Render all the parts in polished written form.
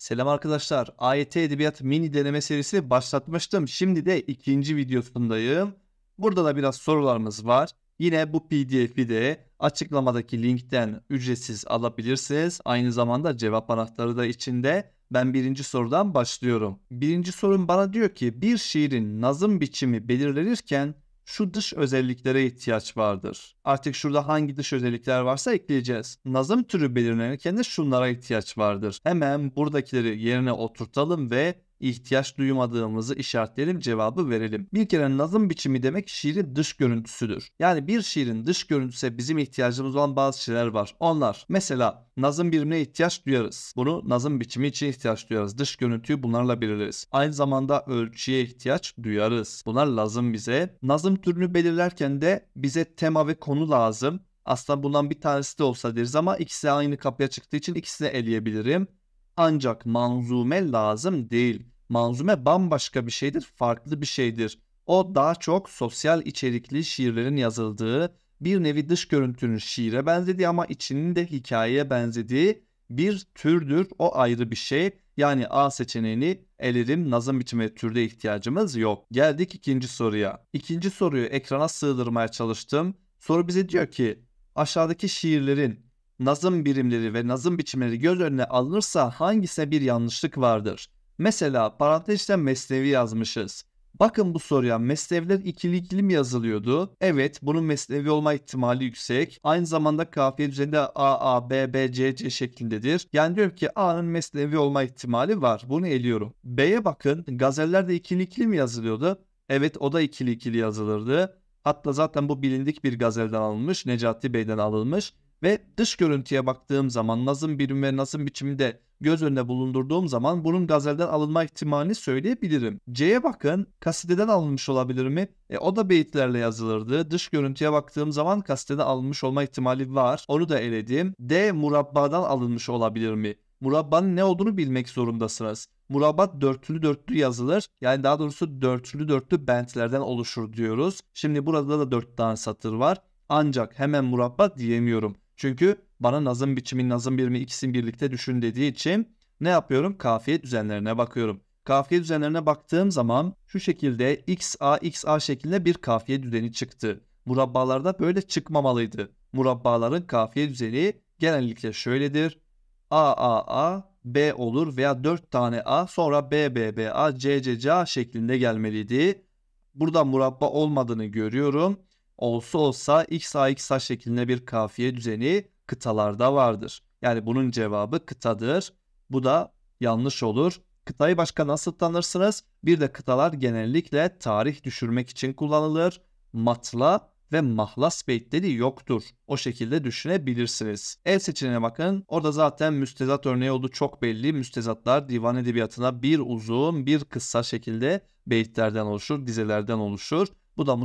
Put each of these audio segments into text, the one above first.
Selam arkadaşlar. AYT Edebiyat mini deneme serisi başlatmıştım. Şimdi de ikinci videosundayım. Burada da biraz sorularımız var. Yine bu PDF'i de açıklamadaki linkten ücretsiz alabilirsiniz. Aynı zamanda cevap anahtarı da içinde. Ben birinci sorudan başlıyorum. Birinci sorum bana diyor ki bir şiirin nazım biçimi belirlenirken şu dış özelliklere ihtiyaç vardır. Artık şurada hangi dış özellikler varsa ekleyeceğiz. Nazım türü belirlenirken de şunlara ihtiyaç vardır. Hemen buradakileri yerine oturtalım ve ihtiyaç duymadığımızı işaretleyelim, cevabı verelim. Bir kere nazım biçimi demek şiirin dış görüntüsüdür. Yani bir şiirin dış görüntüsü bizim ihtiyacımız olan bazı şeyler var. Onlar mesela nazım birimine ihtiyaç duyarız. Bunu nazım biçimi için ihtiyaç duyarız. Dış görüntüyü bunlarla belirleriz. Aynı zamanda ölçüye ihtiyaç duyarız. Bunlar lazım bize. Nazım türünü belirlerken de bize tema ve konu lazım. Aslında bundan bir tanesi de olsa deriz ama ikisi aynı kapıya çıktığı için ikisini eleyebilirim. Ancak manzume lazım değil. Manzume bambaşka bir şeydir, farklı bir şeydir. O daha çok sosyal içerikli şiirlerin yazıldığı, bir nevi dış görüntünün şiire benzediği ama içinin de hikayeye benzediği bir türdür. O ayrı bir şey. Yani A seçeneğini elerim. Nazım biçimi türde ihtiyacımız yok. Geldik ikinci soruya. İkinci soruyu ekrana sığdırmaya çalıştım. Soru bize diyor ki aşağıdaki şiirlerin nazım birimleri ve nazım biçimleri göz önüne alınırsa hangisine bir yanlışlık vardır? Mesela parantezde mesnevi yazmışız. Bakın bu soruya mesneviler ikili ikili mi yazılıyordu? Evet, bunun mesnevi olma ihtimali yüksek. Aynı zamanda kafiye düzeninde A, A, B, B, C, C şeklindedir. Yani diyorum ki A'nın mesnevi olma ihtimali var. Bunu eliyorum. B'ye bakın, gazeller de ikili ikili mi yazılıyordu? Evet, o da ikili ikili yazılırdı. Hatta zaten bu bilindik bir gazelden alınmış, Necati Bey'den alınmış. Ve dış görüntüye baktığım zaman nazım birimi ve nazım biçimi de göz önüne bulundurduğum zaman bunun gazelden alınma ihtimalini söyleyebilirim. C'ye bakın, kasideden alınmış olabilir mi? O da beyitlerle yazılırdı. Dış görüntüye baktığım zaman kasideden alınmış olma ihtimali var. Onu da eledim. D murabbadan alınmış olabilir mi? Murabbanın ne olduğunu bilmek zorundasınız. Murabba dörtlü dörtlü yazılır. Yani daha doğrusu dörtlü dörtlü bentlerden oluşur diyoruz. Şimdi burada da 4 tane satır var. Ancak hemen murabba diyemiyorum. Çünkü bana nazım biçimi, nazım birimi ikisini birlikte düşün dediği için ne yapıyorum? Kafiye düzenlerine bakıyorum. Kafiye düzenlerine baktığım zaman şu şekilde XA, XA şeklinde bir kafiye düzeni çıktı. Murabbalarda böyle çıkmamalıydı. Murabbaların kafiye düzeni genellikle şöyledir. A, A, A, B olur veya 4 tane A, sonra B, B, B, A, C, C, C şeklinde gelmeliydi. Burada murabba olmadığını görüyorum. Olsa olsa XA, XA şeklinde bir kafiye düzeni kıtalarda vardır. Yani bunun cevabı kıtadır. Bu da yanlış olur. Kıtayı başka nasıl tanırsınız? Bir de kıtalar genellikle tarih düşürmek için kullanılır. Matla ve mahlas beyitleri yoktur. O şekilde düşünebilirsiniz. E seçeneğine bakın. Orada zaten müstezat örneği olduğu çok belli. Müstezatlar divan edebiyatına bir uzun bir kısa şekilde beyitlerden oluşur, dizelerden oluşur. Bu da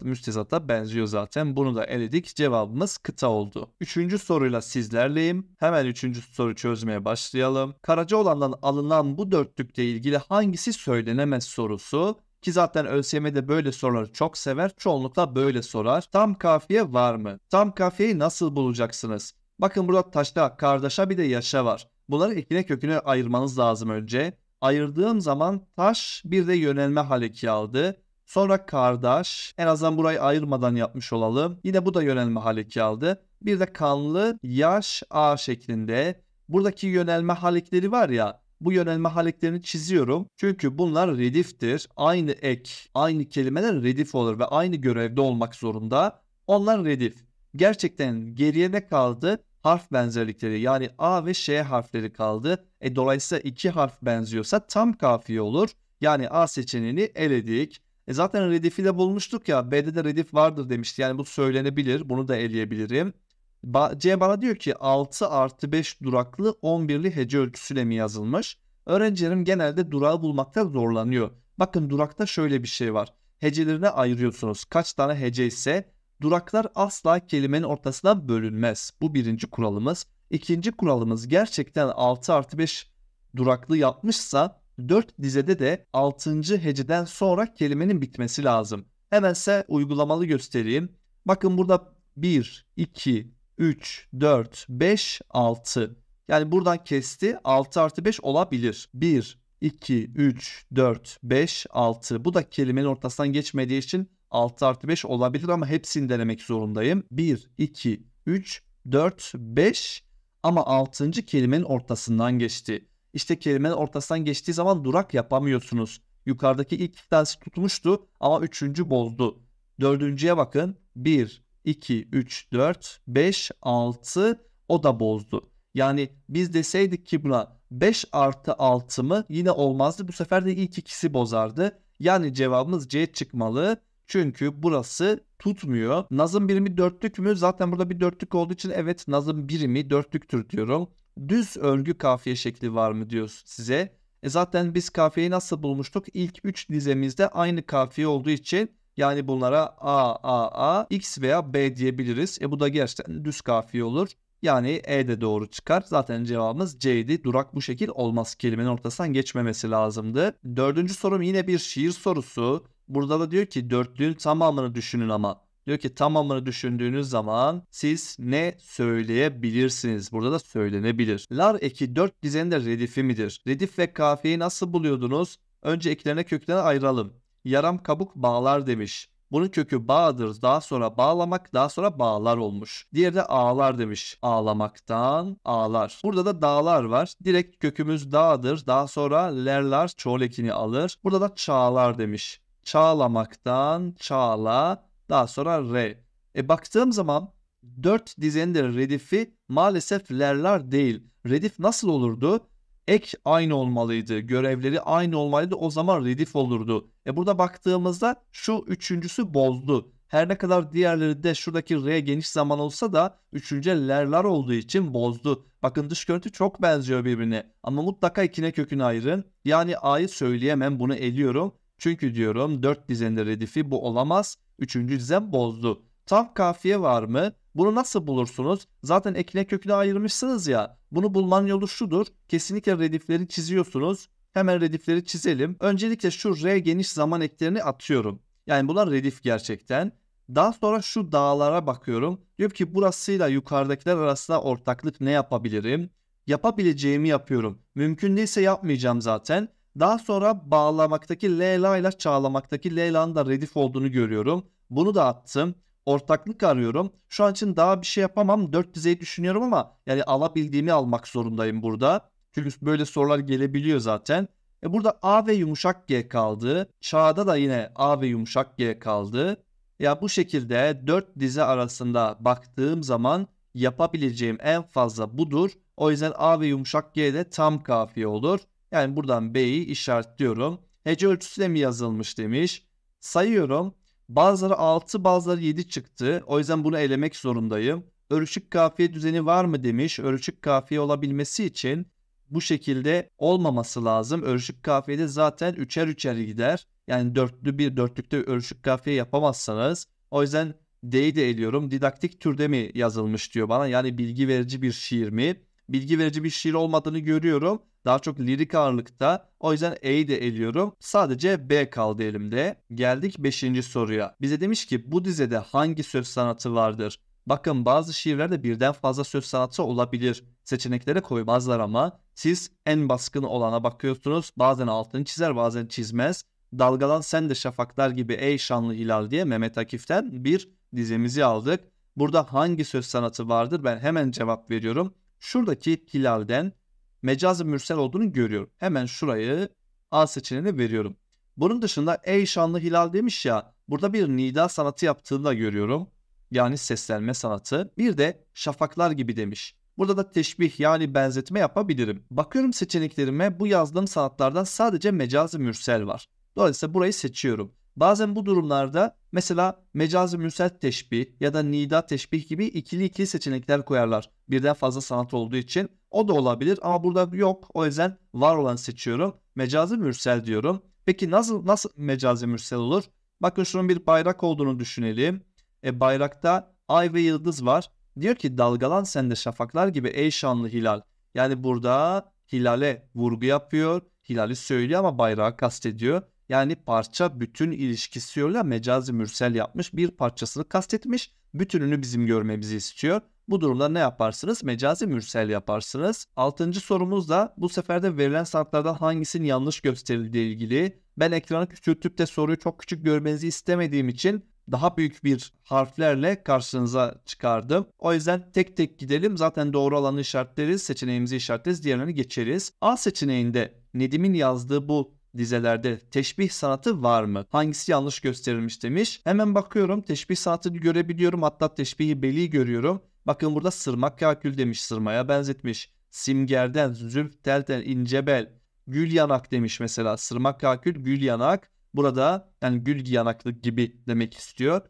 müstezata benziyor zaten. Bunu da eledik. Cevabımız kıta oldu. Üçüncü soruyla sizlerleyim. Hemen üçüncü soru çözmeye başlayalım. Karaca Oğlan'dan alınan bu dörtlükle ilgili hangisi söylenemez sorusu. Ki zaten ÖSYM'de böyle soruları çok sever. Çoğunlukla böyle sorar. Tam kafiye var mı? Tam kafiyeyi nasıl bulacaksınız? Bakın burada taşta, kardeşa bir de yaşa var. Bunları ekine köküne ayırmanız lazım önce. Ayırdığım zaman taş bir de yönelme haleki aldı. Sonra kardeş, en azından burayı ayırmadan yapmış olalım. Yine bu da yönelme haleki aldı. Bir de kanlı, yaş, a şeklinde. Buradaki yönelme halekleri var ya, bu yönelme haleklerini çiziyorum. Çünkü bunlar rediftir. Aynı ek, aynı kelimeler redif olur ve aynı görevde olmak zorunda. Onlar redif. Gerçekten geriye ne kaldı? Harf benzerlikleri, yani a ve ş harfleri kaldı. Dolayısıyla iki harf benziyorsa tam kafiye olur. Yani a seçeneğini eledik. Zaten redifi de bulmuştuk ya, B'de de redif vardır demişti. Yani bu söylenebilir, bunu da eleyebilirim. C bana diyor ki 6+5 duraklı 11'li hece ölçüsüyle mi yazılmış? Öğrencilerim genelde durağı bulmakta zorlanıyor. Bakın durakta şöyle bir şey var. Hecelerine ayırıyorsunuz. Kaç tane hece ise duraklar asla kelimenin ortasından bölünmez. Bu birinci kuralımız. İkinci kuralımız, gerçekten 6+5 duraklı yapmışsa 4 dizede de 6. heceden sonra kelimenin bitmesi lazım. Hemen size uygulamalı göstereyim. Bakın burada 1, 2, 3, 4, 5, 6. Yani buradan kesti. 6 artı 5 olabilir. 1, 2, 3, 4, 5, 6. Bu da kelimenin ortasından geçmediği için 6 artı 5 olabilir ama hepsini denemek zorundayım. 1, 2, 3, 4, 5 ama 6. kelimenin ortasından geçti. İşte kelimenin ortasından geçtiği zaman durak yapamıyorsunuz. Yukarıdaki ilk iki tanesi tutmuştu ama üçüncü bozdu. Dördüncüye bakın. 1, 2, 3, 4, 5, 6 o da bozdu. Yani biz deseydik ki buna 5 artı 6 mı yine olmazdı. Bu sefer de ilk ikisi bozardı. Yani cevabımız C çıkmalı. Çünkü burası tutmuyor. Nazım birimi dörtlük mü? Zaten burada bir dörtlük olduğu için evet nazım birimi dörtlüktür diyorum. Düz örgü kafiye şekli var mı diyor size. Zaten biz kafiyeyi nasıl bulmuştuk? İlk 3 dizemizde aynı kafiye olduğu için yani bunlara A, A, A, X veya B diyebiliriz. Bu da gerçekten düz kafiye olur. Yani E de doğru çıkar. Zaten cevabımız C'ydi. Durak bu şekil olmaz. Kelimenin ortasından geçmemesi lazımdı. Dördüncü sorum yine bir şiir sorusu. Burada da diyor ki dörtlüğün tamamını düşünün ama. Diyor ki tamamını düşündüğünüz zaman siz ne söyleyebilirsiniz? Burada da söylenebilir. Lar eki 4 dizenin de redifi midir? Redif ve kafiyeyi nasıl buluyordunuz? Önce eklerine köklerine ayıralım. Yaram kabuk bağlar demiş. Bunun kökü bağdır. Daha sonra bağlamak, daha sonra bağlar olmuş. Diğeri de ağlar demiş. Ağlamaktan ağlar. Burada da dağlar var. Direkt kökümüz dağdır. Daha sonra lerlar çoğul ekini alır. Burada da çağlar demiş. Çağlamaktan çağla. Daha sonra re. Baktığım zaman 4 dizenin de redifi maalesef lerlar değil. Redif nasıl olurdu? Ek aynı olmalıydı. Görevleri aynı olmalıydı. O zaman redif olurdu. Burada baktığımızda şu üçüncüsü bozdu. Her ne kadar diğerleri de şuradaki R geniş zaman olsa da üçüncü lerlar olduğu için bozdu. Bakın dış görüntü çok benziyor birbirine. Ama mutlaka ikine kökünü ayırın. Yani A'yı söyleyemem. Bunu eliyorum. Çünkü diyorum 4 dizenin redifi bu olamaz. Üçüncü dizem bozdu. Tam kafiye var mı? Bunu nasıl bulursunuz? Zaten ekine köküne ayırmışsınız ya. Bunu bulmanın yolu şudur. Kesinlikle redifleri çiziyorsunuz. Hemen redifleri çizelim. Öncelikle şu R geniş zaman eklerini atıyorum. Yani bunlar redif gerçekten. Daha sonra şu dağlara bakıyorum. Diyor ki burasıyla yukarıdakiler arasında ortaklık ne yapabilirim? Yapabileceğimi yapıyorum. Mümkün değilse yapmayacağım zaten. Daha sonra bağlamaktaki Leyla ile çağlamaktaki Leyla'nın da redif olduğunu görüyorum. Bunu da attım. Ortaklık arıyorum. Şu an için daha bir şey yapamam. 4 dizeyi düşünüyorum ama yani alabildiğimi almak zorundayım burada. Çünkü böyle sorular gelebiliyor zaten. Burada A ve yumuşak G kaldı. Çağda da yine A ve yumuşak G kaldı. Ya bu şekilde 4 dize arasında baktığım zaman yapabileceğim en fazla budur. O yüzden A ve yumuşak G de tam kafiye olur. Yani buradan B'yi işaretliyorum. Hece ölçüsüyle mi yazılmış demiş. Sayıyorum. Bazıları 6 bazıları 7 çıktı. O yüzden bunu elemek zorundayım. Örüşük kafiye düzeni var mı demiş. Örüşük kafiye olabilmesi için bu şekilde olmaması lazım. Örüşük kafiyede zaten üçer üçer gider. Yani dörtlü bir dörtlükte örüşük kafiye yapamazsanız. O yüzden D'yi de eliyorum. Didaktik türde mi yazılmış diyor bana. Yani bilgi verici bir şiir mi? Bilgi verici bir şiir olmadığını görüyorum. Daha çok lirik ağırlıkta. O yüzden E'yi de eliyorum. Sadece B kaldı elimde. Geldik 5. soruya. Bize demiş ki bu dizede hangi söz sanatı vardır? Bakın bazı şiirlerde birden fazla söz sanatı olabilir. Seçeneklere koymazlar ama siz en baskın olana bakıyorsunuz. Bazen altını çizer bazen çizmez. Dalgalan sen de şafaklar gibi ey şanlı hilal diye Mehmet Akif'ten bir dizemizi aldık. Burada hangi söz sanatı vardır? Ben hemen cevap veriyorum. Şuradaki hilalden mecazi mürsel olduğunu görüyorum. Hemen şurayı A seçeneğine veriyorum. Bunun dışında ey şanlı hilal demiş ya. Burada bir nida sanatı yaptığını da görüyorum. Yani seslenme sanatı. Bir de şafaklar gibi demiş. Burada da teşbih yani benzetme yapabilirim. Bakıyorum seçeneklerime bu yazdığım sanatlardan sadece mecazi mürsel var. Dolayısıyla burayı seçiyorum. Bazen bu durumlarda mesela mecazi mürsel teşbih ya da nida teşbih gibi ikili seçenekler koyarlar. Birden fazla sanat olduğu için o da olabilir ama burada yok. O yüzden var olanı seçiyorum. Mecazi mürsel diyorum. Peki nasıl mecazi mürsel olur? Bakın şunun bir bayrak olduğunu düşünelim. Bayrakta ay ve yıldız var. Diyor ki dalgalan sen de şafaklar gibi ey şanlı hilal. Yani burada hilale vurgu yapıyor. Hilali söylüyor ama bayrağı kastediyor. Yani parça bütün ilişkisiyle mecazi mürsel yapmış. Bir parçasını kastetmiş. Bütününü bizim görmemizi istiyor. Bu durumda ne yaparsınız? Mecazi mürsel yaparsınız. 6. sorumuz da bu sefer de verilen sanatlardan hangisinin yanlış gösterildiği ilgili. Ben ekranı küçültüp de soruyu çok küçük görmenizi istemediğim için daha büyük bir harflerle karşınıza çıkardım. O yüzden tek tek gidelim. Zaten doğru olanı işaretleriz, seçeneğimizi işaretleriz, diğerlerini geçeriz. A seçeneğinde Nedim'in yazdığı bu dizelerde teşbih sanatı var mı? Hangisi yanlış gösterilmiş demiş. Hemen bakıyorum. Teşbih sanatını görebiliyorum. Hatta teşbihi beli görüyorum. Bakın burada sırmak kakül demiş. Sırmaya benzetmiş. Simgerden, zülf telten, ince bel, gül yanak demiş mesela. Sırmak kakül, gül yanak. Burada yani gül yanaklık gibi demek istiyor.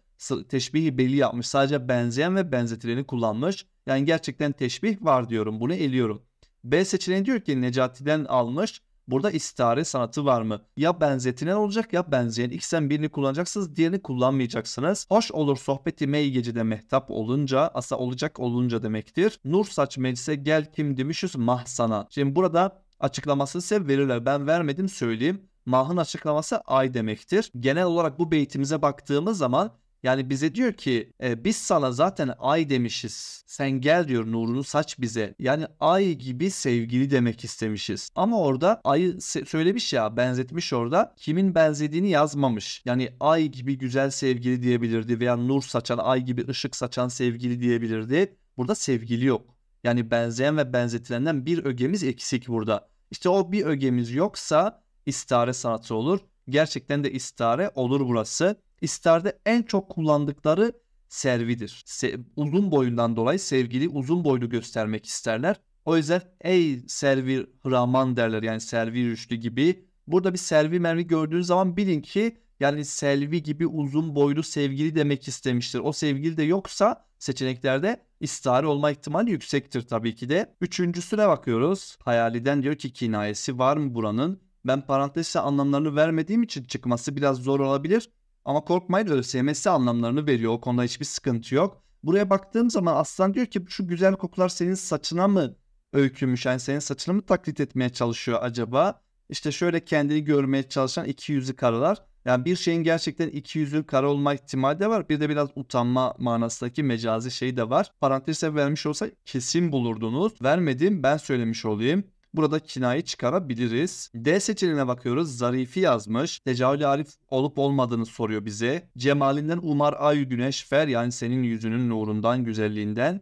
Teşbihi beli yapmış. Sadece benzeyen ve benzetileni kullanmış. Yani gerçekten teşbih var diyorum. Bunu eliyorum. B seçeneği diyor ki Necati'den almış. Burada istihare sanatı var mı? Ya benzetilen olacak ya benzeyen. İkisinden birini kullanacaksınız, diğerini kullanmayacaksınız. Hoş olur sohbeti mey gecede mehtap olunca, asa olacak olunca demektir. Nur saç meclise gel kim demişiz mahsana. Şimdi burada açıklamasını size verirler. Ben vermedim söyleyeyim. Mah'ın açıklaması ay demektir. Genel olarak bu beytimize baktığımız zaman yani bize diyor ki biz sana zaten ay demişiz. Sen gel diyor nurunu saç bize. Yani ay gibi sevgili demek istemişiz. Ama orada ayı söylemiş ya, benzetmiş orada. Kimin benzediğini yazmamış. Yani ay gibi güzel sevgili diyebilirdi veya nur saçan, ay gibi ışık saçan sevgili diyebilirdi. Burada sevgili yok. Yani benzeyen ve benzetilenden bir ögemiz eksik burada. İşte o bir ögemiz yoksa istihare sanatı olur. Gerçekten de istihare olur burası. İstiharede en çok kullandıkları servidir. Uzun boyundan dolayı sevgili uzun boylu göstermek isterler. O yüzden ey servi hıraman derler, yani servi rüştü gibi. Burada bir servi mervi gördüğünüz zaman bilin ki yani selvi gibi uzun boylu sevgili demek istemiştir. O sevgili de yoksa seçeneklerde istihare olma ihtimali yüksektir tabii ki de. Üçüncüsüne bakıyoruz. Hayaliden diyor ki kinayesi var mı buranın? Ben parantezle anlamlarını vermediğim için çıkması biraz zor olabilir. Ama korkmayın, ÖSYM anlamlarını veriyor. O konuda hiçbir sıkıntı yok. Buraya baktığım zaman aslan diyor ki şu güzel kokular senin saçına mı öykünmüş? Yani senin saçını mı taklit etmeye çalışıyor acaba? İşte şöyle kendini görmeye çalışan iki yüzlü karalar. Yani bir şeyin gerçekten iki yüzlü kara olma ihtimali de var. Bir de biraz utanma manasındaki mecazi şey de var. Parantezle vermiş olsa kesin bulurdunuz. Vermedim, ben söylemiş olayım. Burada kinayı çıkarabiliriz. D seçeneğine bakıyoruz. Zarifi yazmış. Tecavül arif olup olmadığını soruyor bize. Cemalinden umar ay güneş fer, yani senin yüzünün nurundan, güzelliğinden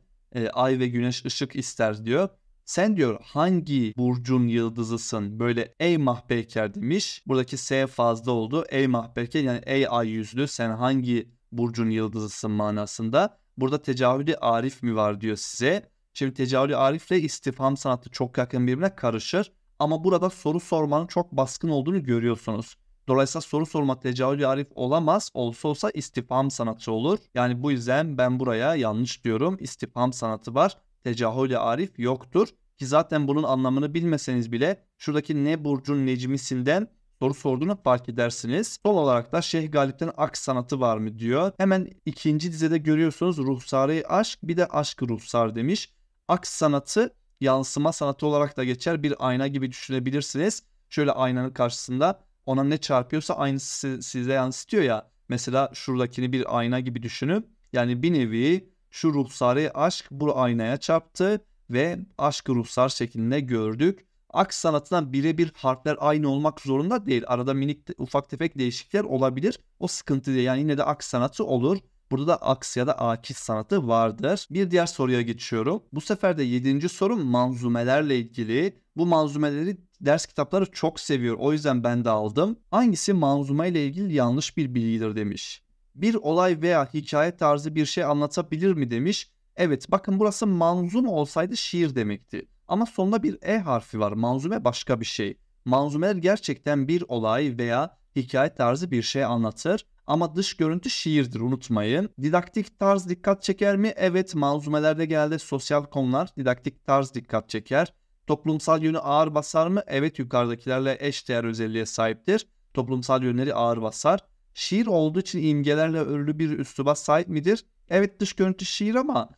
ay ve güneş ışık ister diyor. Sen diyor hangi burcun yıldızısın böyle ey mahpeker demiş. Buradaki S fazla oldu. Ey mahpeker yani ey ay yüzlü sen hangi burcun yıldızısın manasında. Burada tecavülü arif mi var diyor size. Şimdi tecavülü arif ile istifham sanatı çok yakın birbirine karışır. Ama burada soru sormanın çok baskın olduğunu görüyorsunuz. Dolayısıyla soru sorma tecavülü arif olamaz. Olsa olsa istifham sanatı olur. Yani bu yüzden ben buraya yanlış diyorum. İstifham sanatı var. Tecavülü arif yoktur. Ki zaten bunun anlamını bilmeseniz bile şuradaki ne burcun necmisinden soru sorduğunu fark edersiniz. Son olarak da Şeyh Galip'ten aşk sanatı var mı diyor. Hemen ikinci dizede görüyorsunuz ruhsarı aşk, bir de aşk ruhsar demiş. Aks sanatı yansıma sanatı olarak da geçer. Bir ayna gibi düşünebilirsiniz. Şöyle aynanın karşısında ona ne çarpıyorsa aynısı size yansıtıyor ya. Mesela şuradakini bir ayna gibi düşünüp yani bir nevi şu ruhsarı aşk bu aynaya çarptı ve aşk ruhsar şeklinde gördük. Aks sanatından birebir harfler aynı olmak zorunda değil. Arada minik ufak tefek değişiklikler olabilir. O sıkıntı değil. Yani yine de aks sanatı olur. Burada da aks ya da akis sanatı vardır. Bir diğer soruya geçiyorum. Bu sefer de 7. sorum manzumelerle ilgili. Bu manzumeleri ders kitapları çok seviyor. O yüzden ben de aldım. Hangisi manzume ile ilgili yanlış bir bilgidir demiş. Bir olay veya hikaye tarzı bir şey anlatabilir mi demiş. Evet bakın burası manzume olsaydı şiir demekti. Ama sonunda bir e harfi var. Manzume başka bir şey. Manzumeler gerçekten bir olay veya hikaye tarzı bir şey anlatır. Ama dış görüntü şiirdir, unutmayın. Didaktik tarz dikkat çeker mi? Evet, manzumelerde genelde sosyal konular, didaktik tarz dikkat çeker. Toplumsal yönü ağır basar mı? Evet, yukarıdakilerle eşdeğer özelliğe sahiptir. Toplumsal yönleri ağır basar. Şiir olduğu için imgelerle örülü bir üsluba sahip midir? Evet, dış görüntü şiir ama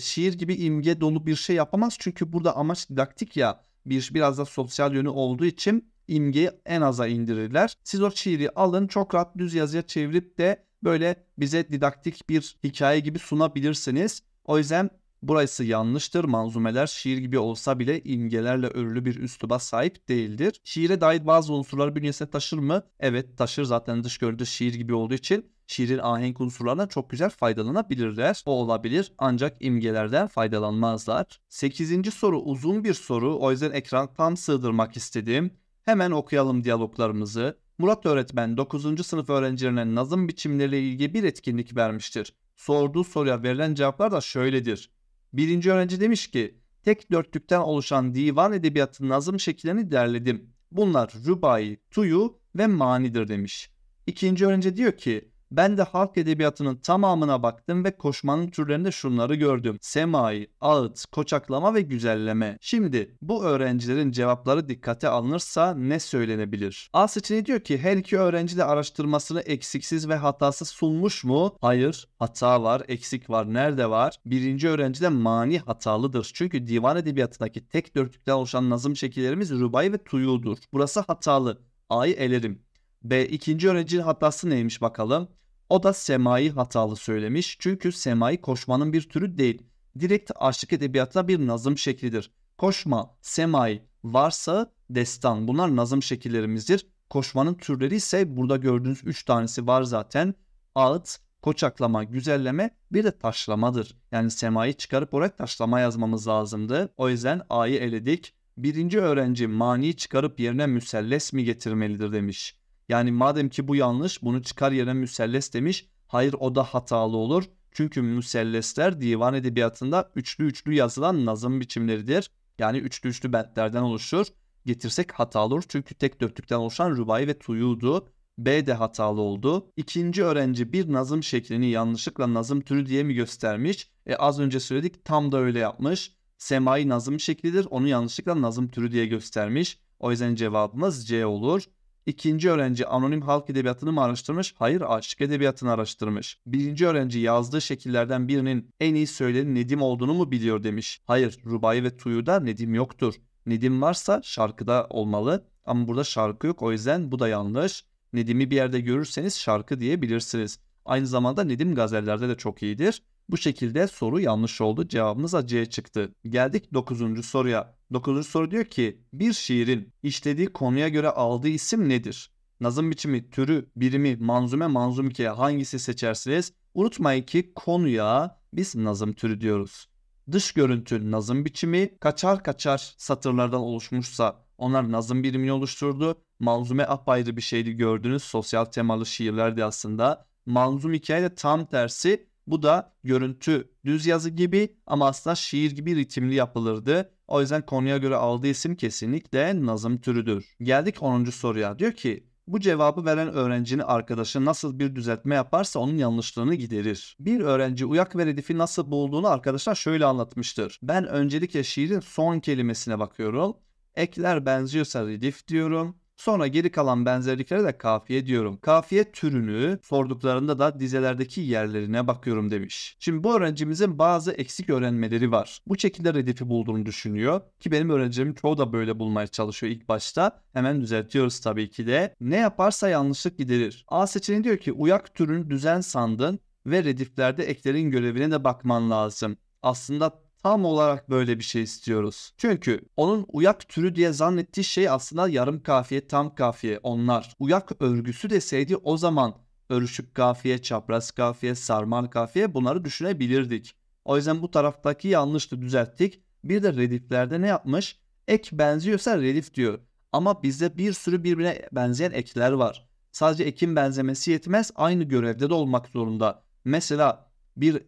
şiir gibi imge dolu bir şey yapamaz. Çünkü burada amaç didaktik ya, biraz da sosyal yönü olduğu için imgeyi en aza indirirler. Siz o şiiri alın, çok rahat düz yazıya çevirip de böyle bize didaktik bir hikaye gibi sunabilirsiniz. O yüzden Burası yanlıştır. Manzumeler şiir gibi olsa bile imgelerle örülü bir üsluba sahip değildir. Şiire dair bazı unsurlar bünyesine taşır mı? Evet taşır, zaten dış görünüşü şiir gibi olduğu için şiirin ahenk unsurlarına çok güzel faydalanabilirler. O olabilir, ancak imgelerden faydalanmazlar. 8. soru uzun bir soru, o yüzden ekran tam sığdırmak istedim. Hemen okuyalım diyaloglarımızı. Murat öğretmen 9. sınıf öğrencilerine nazım biçimleriyle ilgili bir etkinlik vermiştir. Sorduğu soruya verilen cevaplar da şöyledir. Birinci öğrenci demiş ki tek dörtlükten oluşan divan edebiyatı nazım şekillerini derledim. Bunlar rübai, tuyu ve manidir demiş. İkinci öğrenci diyor ki ben de halk edebiyatının tamamına baktım ve koşmanın türlerinde şunları gördüm. Semai, ağıt, koçaklama ve güzelleme. Şimdi bu öğrencilerin cevapları dikkate alınırsa ne söylenebilir? A seçeneği diyor ki her iki öğrenci de araştırmasını eksiksiz ve hatasız sunmuş mu? Hayır, hata var, eksik var. Nerede var? Birinci öğrenci de mani hatalıdır. Çünkü divan edebiyatındaki tek dörtlükten oluşan nazım şekillerimiz rübai ve tuyudur. Burası hatalı. A'yı elerim. B. ikinci öğrencinin hatası neymiş bakalım? O da semai hatalı söylemiş. Çünkü semai koşmanın bir türü değil. Direkt aşık edebiyatına bir nazım şeklidir. Koşma, semai, varsa destan. Bunlar nazım şekillerimizdir. Koşmanın türleri ise burada gördüğünüz 3 tanesi var zaten. Ağıt, koçaklama, güzelleme, bir de taşlamadır. Yani semai çıkarıp oraya taşlama yazmamız lazımdı. O yüzden A'yı eledik. Birinci öğrenci maniyi çıkarıp yerine müselles mi getirmelidir demiş. Yani madem ki bu yanlış, bunu çıkar yerine müselles demiş. Hayır, o da hatalı olur. Çünkü müsellesler divan edebiyatında üçlü üçlü yazılan nazım biçimleridir. Yani üçlü üçlü bentlerden oluşur. Getirsek hatalı olur. Çünkü tek dörtlükten oluşan rübai ve tuyudu. B de hatalı oldu. İkinci öğrenci bir nazım şeklini yanlışlıkla nazım türü diye mi göstermiş? Az önce söyledik, tam da öyle yapmış. Semai nazım şeklidir. Onu yanlışlıkla nazım türü diye göstermiş. O yüzden cevabımız C olur. İkinci öğrenci anonim halk edebiyatını mı araştırmış? Hayır, aşık edebiyatını araştırmış. Birinci öğrenci yazdığı şekillerden birinin en iyi söyleyenin Nedim olduğunu mu biliyor demiş. Hayır, rubai ve tuyuda Nedim yoktur. Nedim varsa şarkıda olmalı ama burada şarkı yok, o yüzden bu da yanlış. Nedim'i bir yerde görürseniz şarkı diyebilirsiniz. Aynı zamanda Nedim gazellerde de çok iyidir. Bu şekilde soru yanlış oldu. Cevabımız C çıktı. Geldik 9. soruya. 9. soru diyor ki bir şiirin işlediği konuya göre aldığı isim nedir? Nazım biçimi, türü, birimi, manzume, manzumke hangisi seçersiniz? Unutmayın ki konuya biz nazım türü diyoruz. Dış görüntü nazım biçimi, kaçar kaçar satırlardan oluşmuşsa onlar nazım birimini oluşturdu. Manzume apayrı bir şeydi, gördünüz. Sosyal temalı şiirlerdi aslında. Manzumke de tam tersi. Bu da görüntü düz yazı gibi ama aslında şiir gibi ritimli yapılırdı. O yüzden konuya göre aldığı isim kesinlikle nazım türüdür. Geldik 10. soruya. Diyor ki bu cevabı veren öğrencinin arkadaşı nasıl bir düzeltme yaparsa onun yanlışlığını giderir. Bir öğrenci uyak ve redifi nasıl bulduğunu arkadaşlar şöyle anlatmıştır. Ben öncelikle şiirin son kelimesine bakıyorum. Ekler benziyorsa redif diyorum. Sonra geri kalan benzerliklere de kafiye diyorum. Kafiye türünü sorduklarında da dizelerdeki yerlerine bakıyorum demiş. Şimdi bu öğrencimizin bazı eksik öğrenmeleri var. Bu şekilde redifi bulduğunu düşünüyor. Ki benim öğrencilerim çoğu da böyle bulmaya çalışıyor ilk başta. Hemen düzeltiyoruz tabii ki de. Ne yaparsa yanlışlık giderir. A seçeneği diyor ki uyak türünü düzen sandın ve rediflerde eklerin görevine de bakman lazım. Aslında tam olarak böyle bir şey istiyoruz. Çünkü onun uyak türü diye zannettiği şey aslında yarım kafiye, tam kafiye onlar. Uyak örgüsü deseydi o zaman örüşük kafiye, çapraz kafiye, sarmal kafiye bunları düşünebilirdik. O yüzden bu taraftaki yanlıştı, düzelttik. Bir de rediflerde ne yapmış? Ek benziyorsa redif diyor. Ama bizde bir sürü birbirine benzeyen ekler var. Sadece ekin benzemesi yetmez, aynı görevde de olmak zorunda. Mesela bir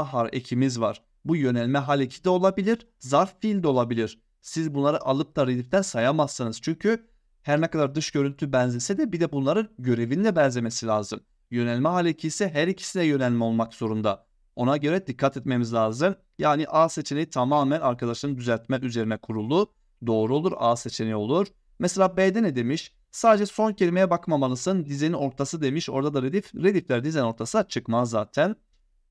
ahar ekimiz var. Bu yönelme hal eki de olabilir, zarf fiil de olabilir. Siz bunları alıp da rediften sayamazsınız. Çünkü her ne kadar dış görüntü benzese de bir de bunların görevinle benzemesi lazım. Yönelme hal eki ise her ikisine yönelme olmak zorunda. Ona göre dikkat etmemiz lazım. Yani A seçeneği tamamen arkadaşların düzeltme üzerine kurulu. Doğru olur, A seçeneği olur. Mesela B'de ne demiş? Sadece son kelimeye bakmamalısın, dizenin ortası demiş. Orada da redif, redifler dizenin ortasına çıkmaz zaten.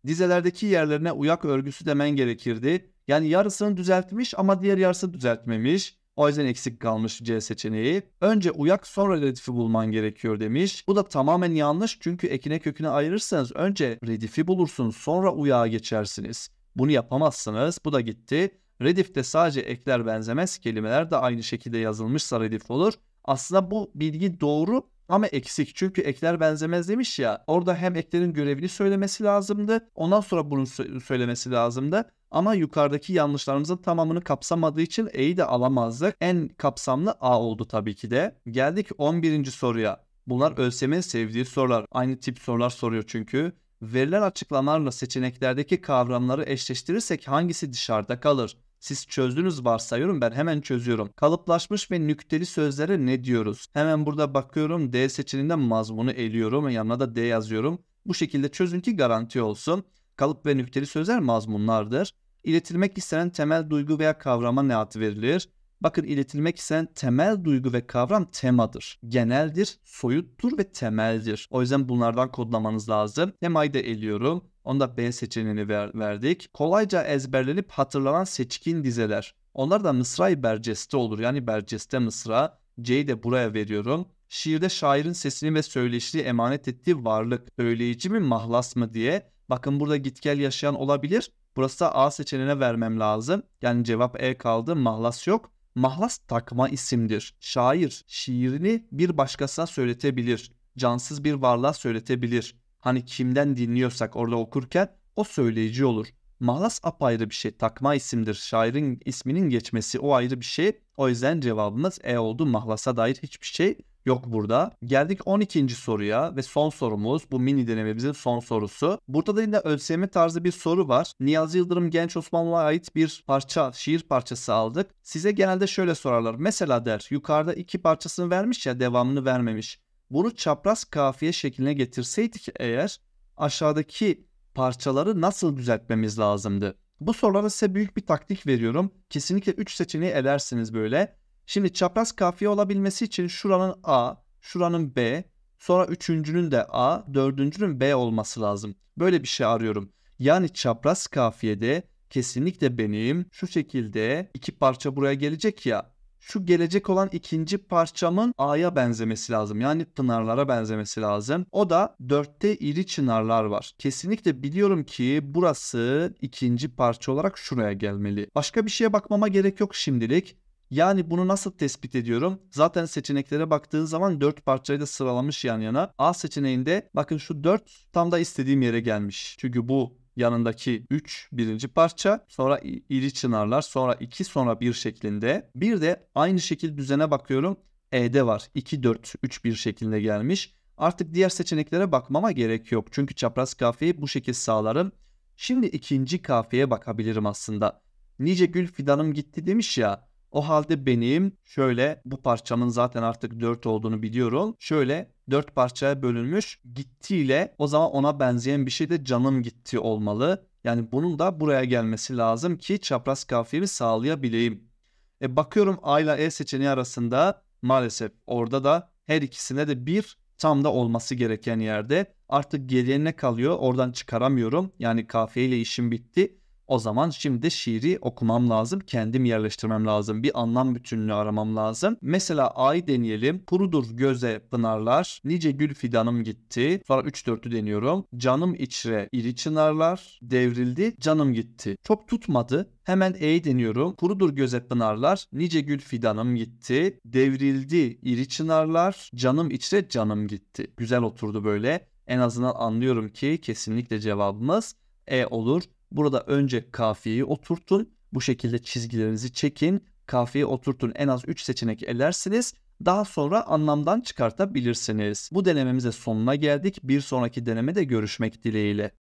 Dizelerdeki yerlerine uyak örgüsü demen gerekirdi. Yani yarısını düzeltmiş ama diğer yarısını düzeltmemiş. O yüzden eksik kalmış C seçeneği. Önce uyak sonra redifi bulman gerekiyor demiş. Bu da tamamen yanlış çünkü ekine köküne ayırırsanız önce redifi bulursunuz sonra uyağa geçersiniz. Bunu yapamazsınız. Bu da gitti. Redif'te sadece ekler benzemez. Kelimeler de aynı şekilde yazılmışsa redif olur. Aslında bu bilgi doğru ama eksik. Çünkü ekler benzemez demiş ya. Orada hem eklerin görevini söylemesi lazımdı. Ondan sonra bunu söylemesi lazımdı. Ama yukarıdaki yanlışlarımızın tamamını kapsamadığı için E'yi de alamazdık. En kapsamlı A oldu tabii ki de. Geldik 11. soruya. Bunlar ÖSYM'in sevdiği sorular. Aynı tip sorular soruyor çünkü. Verilen açıklamalarla seçeneklerdeki kavramları eşleştirirsek hangisi dışarıda kalır? Siz çözdünüz varsayıyorum, ben hemen çözüyorum. Kalıplaşmış ve nükteli sözlere ne diyoruz? Hemen burada bakıyorum, D seçeneğinden mazmunu eliyorum. Yanına da D yazıyorum. Bu şekilde çözün ki garanti olsun. Kalıp ve nükteli sözler mazmunlardır. İletilmek istenen temel duygu veya kavrama ne ad verilir? Bakın, iletilmek istenen temel duygu ve kavram temadır. Geneldir, soyuttur ve temeldir. O yüzden bunlardan kodlamanız lazım. Temayı da eliyorum. Onda B seçeneğini verdik. Kolayca ezberlenip hatırlanan seçkin dizeler. Onlar da mısra-i berceste olur. Yani berceste mısra. C'yi de buraya veriyorum. Şiirde şairin sesini ve söyleşiliği emanet ettiği varlık. Söyleyici mi, mahlas mı diye. Bakın burada git gel yaşayan olabilir. Burası da A seçeneğine vermem lazım. Yani cevap E kaldı. Mahlas yok. Mahlas takma isimdir. Şair şiirini bir başkasına söyletebilir. Cansız bir varlığa söyletebilir. Hani kimden dinliyorsak orada okurken o söyleyici olur. Mahlas apayrı bir şey. Takma isimdir. Şairin isminin geçmesi o ayrı bir şey. O yüzden cevabımız E oldu. Mahlas'a dair hiçbir şey yok burada. Geldik 12. soruya ve son sorumuz. Bu mini denememizin son sorusu. Burada da yine ÖSYM tarzı bir soru var. Niyazi Yıldırım Genç Osmanlılar'a ait bir parça, şiir parçası aldık. Size genelde şöyle sorarlar. Mesela der, yukarıda iki parçasını vermiş ya, devamını vermemiş. Bunu çapraz kafiye şekline getirseydik eğer aşağıdaki parçaları nasıl düzeltmemiz lazımdı? Bu sorulara size büyük bir taktik veriyorum. Kesinlikle 3 seçeneği elersiniz böyle. Şimdi çapraz kafiye olabilmesi için şuranın A, şuranın B, sonra üçüncünün de A, dördüncünün B olması lazım. Böyle bir şey arıyorum. Yani çapraz kafiyede kesinlikle benim şu şekilde iki parça buraya gelecek ya. Şu gelecek olan ikinci parçamın A'ya benzemesi lazım. Yani pınarlara benzemesi lazım. O da 4'te iri çınarlar var. Kesinlikle biliyorum ki burası ikinci parça olarak şuraya gelmeli. Başka bir şeye bakmama gerek yok şimdilik. Yani bunu nasıl tespit ediyorum? Zaten seçeneklere baktığın zaman 4 parçayı da sıralamış yan yana. A seçeneğinde bakın şu 4 tam da istediğim yere gelmiş. Çünkü bu yanındaki 3 birinci parça, sonra iri çınarlar, sonra 2, sonra 1 şeklinde. Bir de aynı şekil düzene bakıyorum. E'de var. 2, 4, 3, 1 şeklinde gelmiş. Artık diğer seçeneklere bakmama gerek yok. Çünkü çapraz kafiyeyi bu şekil sağlarım. Şimdi ikinci kafiyeye bakabilirim aslında. Nice gül fidanım gitti demiş ya. O halde benim şöyle bu parçamın zaten artık 4 olduğunu biliyorum. Şöyle 4 parçaya bölünmüş gittiyle, o zaman ona benzeyen bir şey de canım gitti olmalı. Yani bunun da buraya gelmesi lazım ki çapraz kafiyemi sağlayabileyim. Bakıyorum A ile E seçeneği arasında maalesef orada da her ikisine de bir tam da olması gereken yerde. Artık geriye ne kalıyor? Oradan çıkaramıyorum. Yani kafiye ile işim bitti. O zaman şimdi şiiri okumam lazım. Kendim yerleştirmem lazım. Bir anlam bütünlüğü aramam lazım. Mesela A'yı deneyelim. Kurudur göze pınarlar. Nice gül fidanım gitti. Sonra 3-4'ü deniyorum. Canım içre iri çınarlar. Devrildi. Canım gitti. Çok tutmadı. Hemen E'yi deniyorum. Kurudur göze pınarlar. Nice gül fidanım gitti. Devrildi. İri çınarlar. Canım içre canım gitti. Güzel oturdu böyle. En azından anlıyorum ki kesinlikle cevabımız E olur. Burada önce kafiyeyi oturtun. Bu şekilde çizgilerinizi çekin. Kafiyeyi oturtun. En az 3 seçenek elersiniz. Daha sonra anlamdan çıkartabilirsiniz. Bu denememize sonuna geldik. Bir sonraki denemede görüşmek dileğiyle.